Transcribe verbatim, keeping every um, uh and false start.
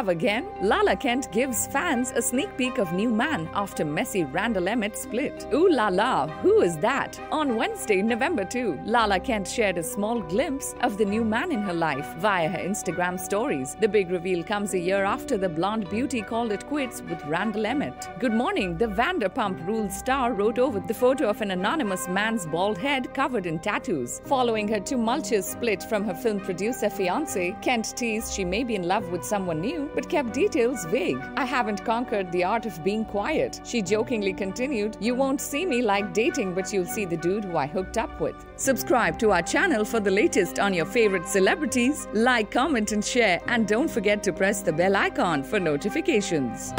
love again? Lala Kent gives fans a sneak peek of new man after messy Randall Emmett split. Ooh la la, who is that? On Wednesday, November second, Lala Kent shared a small glimpse of the new man in her life via her Instagram stories. The big reveal comes a year after the blonde beauty called it quits with Randall Emmett. Good morning, the Vanderpump Rules star wrote over the photo of an anonymous man's bald head covered in tattoos. Following her tumultuous split from her film producer fiancé, Kent teased she may be in love with someone new, but kept details vague. "I haven't conquered the art of being quiet," she jokingly continued. "You won't see me like dating, but you'll see the dude who I hooked up with." Subscribe to our channel for the latest on your favorite celebrities. Like, comment and share, and don't forget to press the bell icon for notifications.